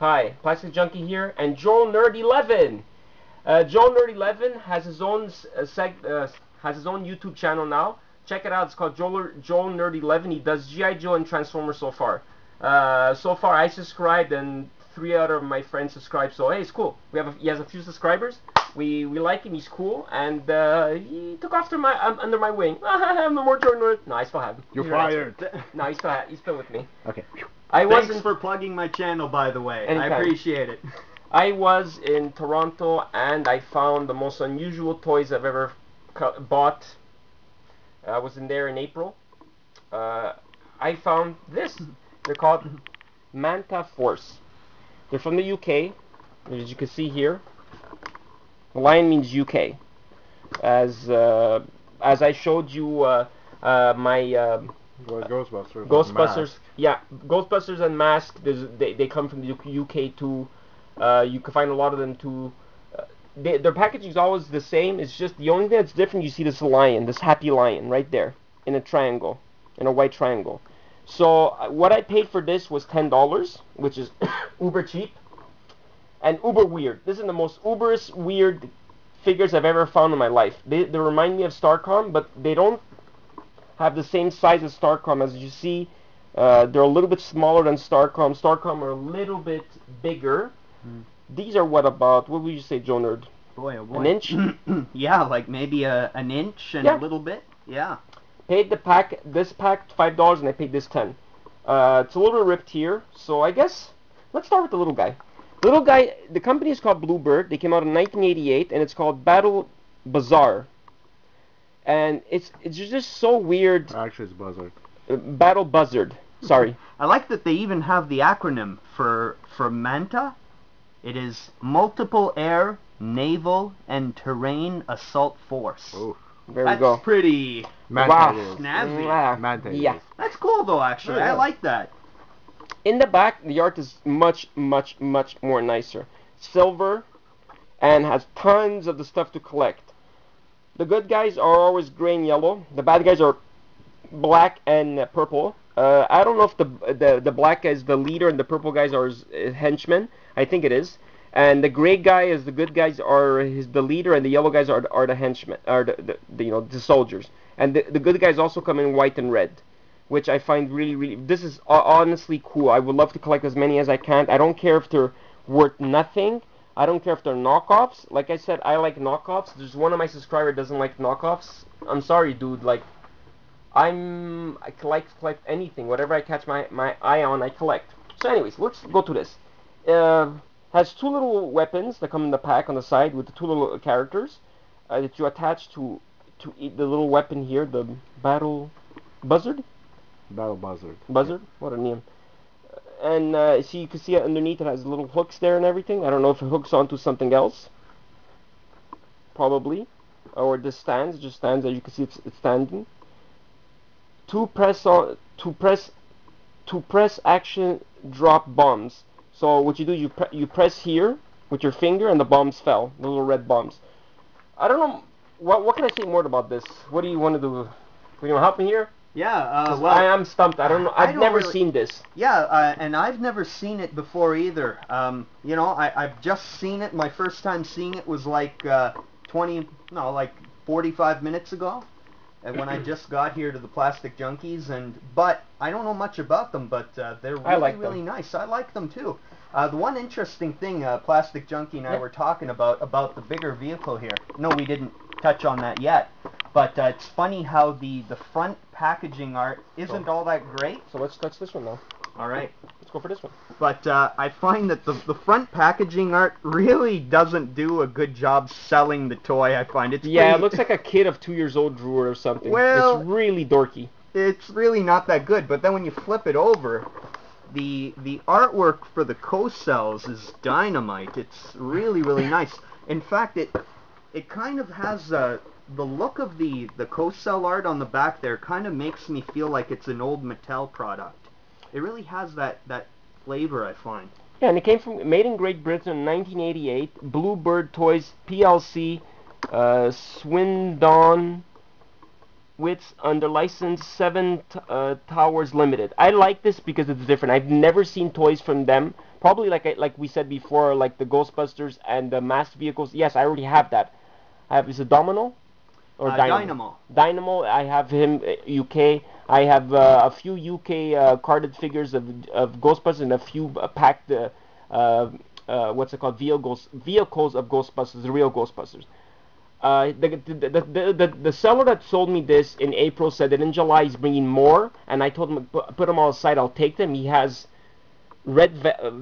Hi, Plasticjunky here, and JoeNerd11. JoeNerd11 has his own YouTube channel now. Check it out. It's called JoeNerd11. He does G.I. Joe and Transformers so far. I subscribed, and 3 out of my friends subscribed. So hey, it's cool. He has a few subscribers. We like him. He's cool, and he took off under my wing. No more JoeNerd. No, I still have him. You're fired. No, he's still with me. Okay. Thanks for plugging my channel, by the way. Anytime. I appreciate it. I was in Toronto, and I found the most unusual toys I've ever bought. I was in there in April. I found this. They're called Manta Force. They're from the UK, as you can see here. The line means UK. As I showed you my... Ghostbusters, yeah, Ghostbusters and Mask. They come from the UK too. You can find a lot of them too. Their packaging is always the same. It's just the only thing that's different. You see this lion, this happy lion, right there in a triangle, in a white triangle. So what I paid for this was $10, which is uber cheap and uber weird. This is the most uberest weird figures I've ever found in my life. They remind me of Starcom, but they don't have the same size as Starcom. As you see, they're a little bit smaller than Starcom. Starcom are a little bit bigger. These are what would you say, JoeNerd? Boy, oh boy. An inch? Yeah, like maybe an inch and a little bit. Yeah. Paid this pack $5, and I paid this $10. It's a little bit ripped here, so I guess let's start with the little guy. The company is called Bluebird. They came out in 1988, and it's called Battle Buzzard. And it's just so weird. Actually, it's Buzzard. Battle Buzzard. Sorry. I like that they even have the acronym for Manta. It is Multiple Air, Naval, and Terrain Assault Force. Oh, there we go. That's pretty snazzy. Wow. Manta. Yeah. That's cool though. Actually, yeah. I like that. In the back, the art is much more nicer. Silver, and has tons of the stuff to collect. The good guys are always gray and yellow. The bad guys are black and purple. I don't know if the black guy is the leader and the purple guys are his henchmen. I think it is. And the gray guy is the good guys are the leader, and the yellow guys are the henchmen, are the soldiers. And the good guys also come in white and red, which I find really. This is honestly cool. I would love to collect as many as I can. I don't care if they're worth nothing. I don't care if they're knockoffs. Like I said, I like knockoffs. There's one of my subscribers doesn't like knockoffs. I'm sorry, dude. Like, I collect anything. Whatever I catch my eye on, I collect. So anyways, let's go to this. Has two little weapons that come in the pack on the side with the two little characters that you attach to the little weapon here, the Battle Buzzard? Battle Buzzard. Buzzard? What a name. And so you can see underneath it has little hooks there and everything. I don't know if it hooks onto something else, probably, or this stands. It just stands. As you can see, it's standing. To press action drop bombs. So what you do, you press here with your finger, and the bombs fell. The little red bombs. I don't know. What can I say more about this? What do you want to do? Are you gonna help me here? Yeah, well... I am stumped. I don't know. I've never seen this. Yeah, and I've never seen it before either. You know, I've just seen it. My first time seeing it was like 45 minutes ago, and when I just got here to the Plasticjunkies. But I don't know much about them, but they're really nice. I like them too. The one interesting thing Plasticjunky and I were talking about the bigger vehicle here. No, we didn't touch on that yet. But it's funny how the front packaging art isn't all that great. So let's touch this one now. All right. Let's go for this one. But I find that the front packaging art really doesn't do a good job selling the toy, I find. It looks like a kid of 2 years old drew it or something. Well, it's really dorky. It's really not that good. But then when you flip it over, the artwork for the co-cells is dynamite. It's really, really nice. In fact, it kind of has a... The look of the co-cell art on the back there kind of makes me feel like it's an old Mattel product. It really has that flavor, I find. Yeah, and it came from made in Great Britain in 1988, Bluebird Toys PLC, Swindon, under license 7 Towers Limited. I like this because it's different. I've never seen toys from them probably like we said before, like the Ghostbusters and the mass vehicles. Yes, I already have that. I have, is it Domino or Dynamo? Dynamo. I have him UK. I have a few UK carded figures of Ghostbusters and a few packed what's it called, vehicles of Ghostbusters, the real Ghostbusters. The seller that sold me this in April said that in July he's bringing more, and I told him put them all aside, I'll take them. He has Red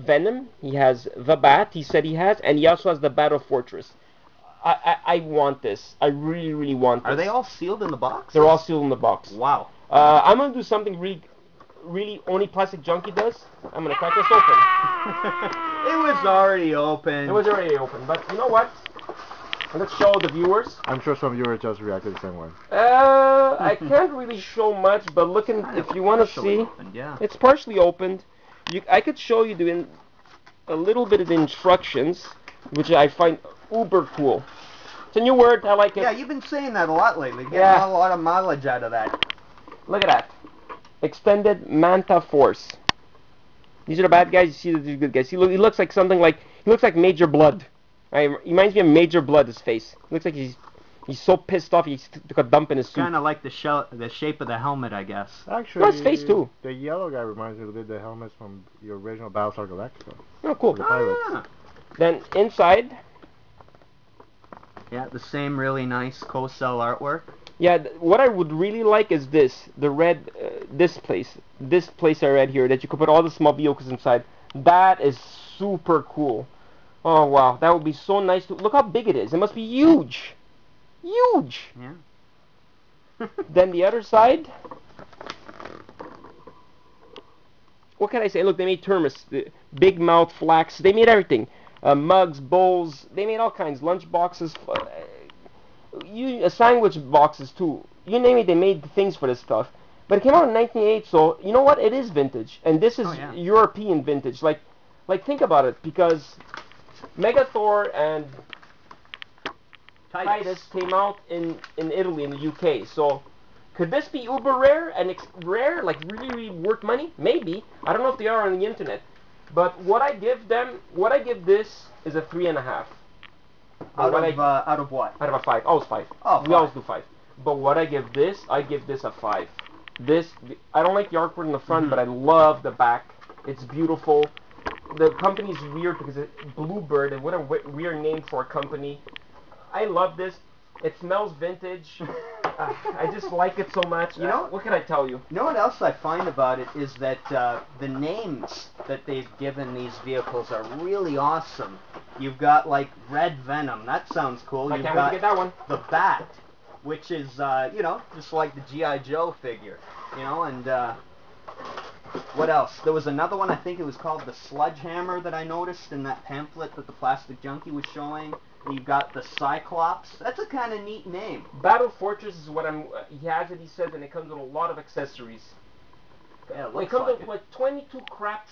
Venom, he has the Bat, he said he has, and he also has the Battle Fortress. I want this. I really, really want this. Are they all sealed in the box? They're all sealed in the box. Wow. I'm gonna do something really, really only Plasticjunky does. I'm gonna crack this open. It was already open. It was already open, but you know what? Let's show the viewers. I'm sure some viewers just reacted the same way. I can't really show much, but looking, if you want to see, opened, yeah. It's partially opened. I could show you a little bit of the instructions, which I find uber cool. It's a new word. I like it. Yeah, you've been saying that a lot lately. Getting a lot of mileage out of that. Look at that. Extended Manta Force. These are the bad guys. You see, these are the good guys. He looks like something like, he looks like Major Blood. He reminds me of Major Blood, his face. He looks like he's so pissed off he took a dump in his suit. Kind of like the shape of the helmet, I guess. Actually, no, his face too. The yellow guy reminds me of the helmets from the original Battlestar Galactica. Oh, cool. Ah. Then inside. Yeah, the same really nice co-sell artwork. Yeah, what I would really like is this. The red, this place I read here, that you could put all the small vehicles inside. That is super cool. Oh wow, that would be so nice to look how big it is. It must be huge, huge. Yeah. Then the other side. What can I say? Look, they made thermos, big mouth flax. They made everything, mugs, bowls. They made all kinds, lunch boxes, sandwich boxes too. You name it, they made things for this stuff. But it came out in 1988, so you know what? It is vintage, and this is European vintage. Like think about it, because Megathor and Titus came out in Italy, in the UK. So, could this be uber rare and rare, like really, really worth money? Maybe. I don't know if they are on the internet. But what I give this is a 3.5. Out of what? Out of a 5. Always 5. Oh, we always do 5. But what I give this a 5. This, I don't like the artwork in the front, but I love the back. It's beautiful. The company's weird because it's Bluebird, and what a weird name for a company. I love this. It smells vintage. I just like it so much. You know, what can I tell you? You know what else I find about it is that the names that they've given these vehicles are really awesome. You've got like Red Venom. That sounds cool. I can't wait to get that one. The Bat, which is you know, just like the G.I. Joe figure. You know, and what else? There was another one, I think it was called the Sludge Hammer, that I noticed in that pamphlet that the Plasticjunky was showing. You've got the Cyclops. That's a kind of neat name. Battle Fortress is what he has it, he says, and it comes with a lot of accessories. Yeah, it comes with like 22 crack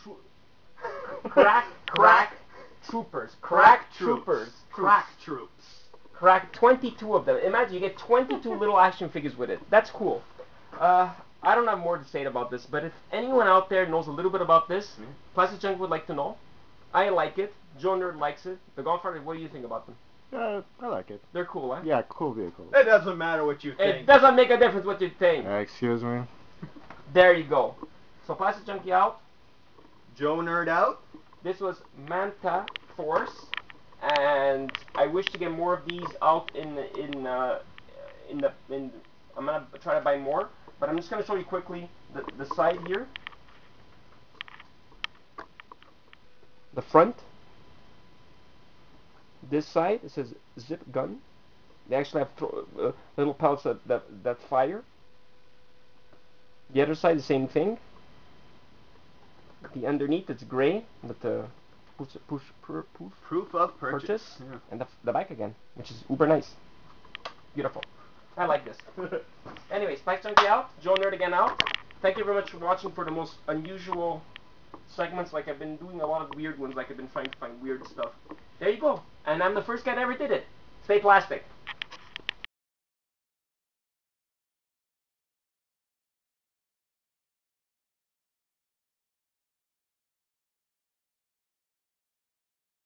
troopers. 22 of them. Imagine, you get 22 little action figures with it. That's cool. I don't have more to say about this, but if anyone out there knows a little bit about this, Plasticjunky would like to know. I like it. JoeNerd likes it. The Godfather, what do you think about them? I like it. They're cool, huh? Yeah, cool vehicles. It doesn't matter what you think. It doesn't make a difference what you think. Excuse me? There you go. So Plasticjunky out. JoeNerd out. This was Manta Force, and I wish to get more of these out in the I'm gonna try to buy more. But I'm just going to show you quickly the side here, the front, this side, it says Zip Gun. They actually have little pellets that fire. The other side, the same thing. The underneath, it's gray, but the proof of purchase. Yeah. And the back again, which is uber nice. Beautiful. I like this. Anyways, Plasticjunky out, JoeNerd again out. Thank you very much for watching for the most unusual segments. Like, I've been doing a lot of weird ones, like I've been trying to find weird stuff. There you go. And I'm the first guy that ever did it. Stay plastic.